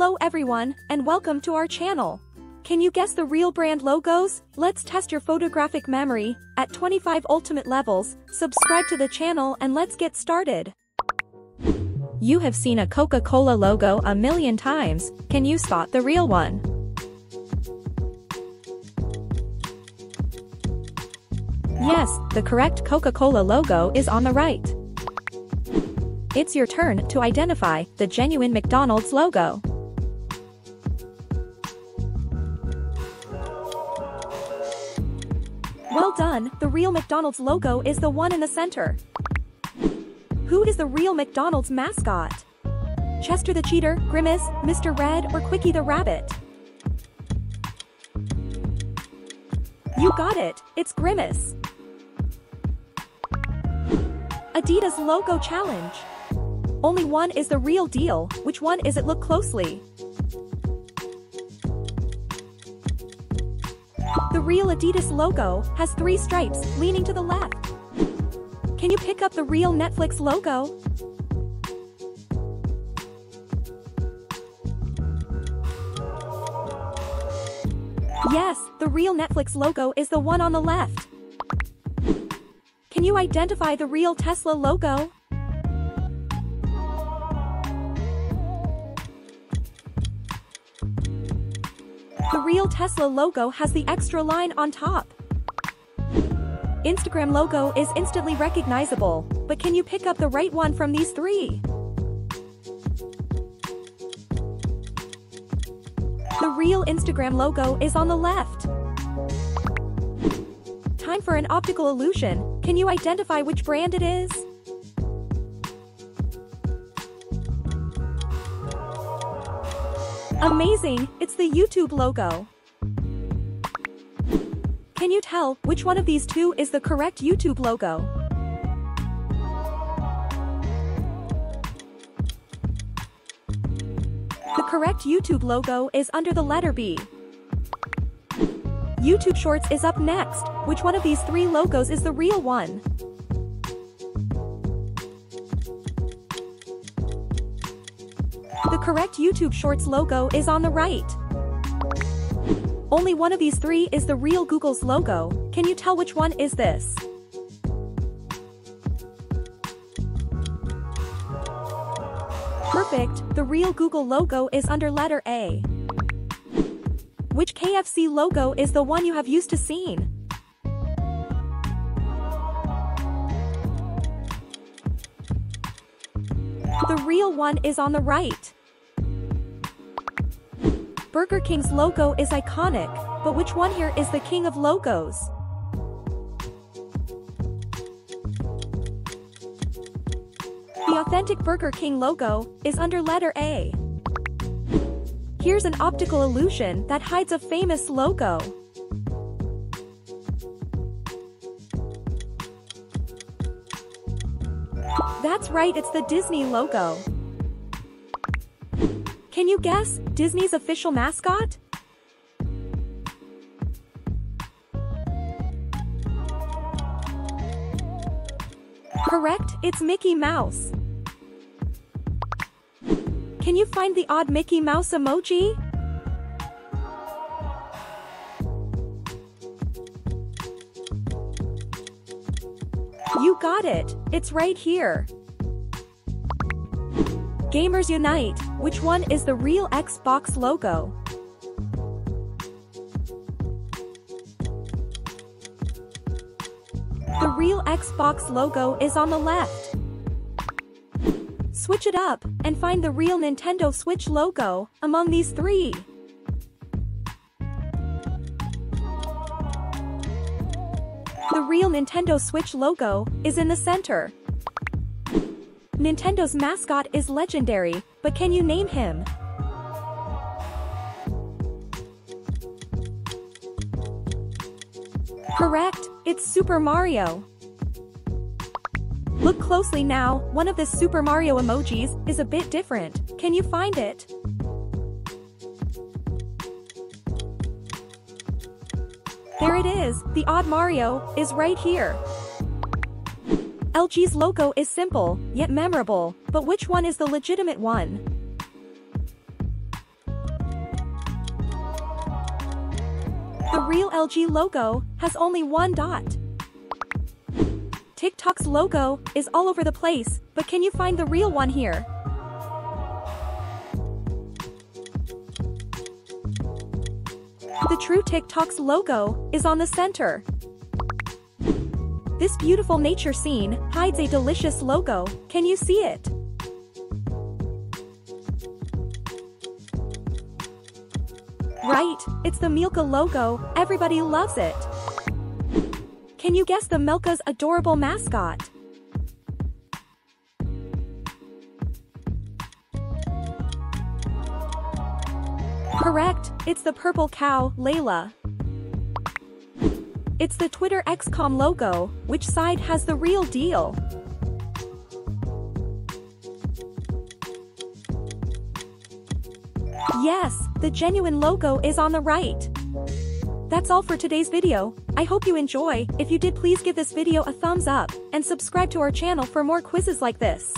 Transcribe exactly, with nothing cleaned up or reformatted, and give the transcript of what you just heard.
Hello everyone, and welcome to our channel. Can you guess the real brand logos? Let's test your photographic memory at twenty-five ultimate levels. Subscribe to the channel and let's get started. You have seen a Coca-Cola logo a million times. Can you spot the real one? Yes, the correct Coca-Cola logo is on the right. It's your turn to identify the genuine McDonald's logo. Well done, the real McDonald's logo is the one in the center. Who is the real McDonald's mascot? Chester the Cheater, Grimace, Mister Red, or Quickie the Rabbit? You got it, it's Grimace. Adidas logo challenge. Only one is the real deal. Which one is it? Look closely. The real Adidas logo has three stripes leaning to the left. Can you pick up the real Netflix logo? Yes, the real Netflix logo is the one on the left. Can you identify the real Tesla logo? The real Tesla logo has the extra line on top. Instagram logo is instantly recognizable, but can you pick up the right one from these three? The real Instagram logo is on the left. Time for an optical illusion. Can you identify which brand it is? Amazing, it's the YouTube logo. Can you tell which one of these two is the correct YouTube logo? The correct YouTube logo is under the letter B. YouTube Shorts is up next. Which one of these three logos is the real one? The correct YouTube Shorts logo is on the right. Only one of these three is the real Google's logo. Can you tell which one is this? Perfect, the real Google logo is under letter A. Which K F C logo is the one you have used to seen? The real one is on the right. Burger King's logo is iconic, but which one here is the king of logos? The authentic Burger King logo is under letter A. Here's an optical illusion that hides a famous logo. That's right, it's the Disney logo. Can you guess Disney's official mascot? Correct, it's Mickey Mouse. Can you find the odd Mickey Mouse emoji? You got it, it's right here. Gamers Unite, which one is the real Xbox logo? The real Xbox logo is on the left. Switch it up and find the real Nintendo Switch logo among these three. The real Nintendo Switch logo is in the center. Nintendo's mascot is legendary, but can you name him? Correct, it's Super Mario. Look closely now, one of the Super Mario emojis is a bit different. Can you find it? There it is, the odd Mario is right here. L G's logo is simple, yet memorable, but which one is the legitimate one? The real L G logo has only one dot. TikTok's logo is all over the place, but can you find the real one here? The true TikTok's logo is on the center. This beautiful nature scene hides a delicious logo. Can you see it? Right, it's the Milka logo. Everybody loves it. Can you guess the Milka's adorable mascot? Correct, it's the purple cow, Leila. It's the Twitter X dot com logo. Which side has the real deal? Yes, the genuine logo is on the right. That's all for today's video. I hope you enjoy. If you did, please give this video a thumbs up and subscribe to our channel for more quizzes like this.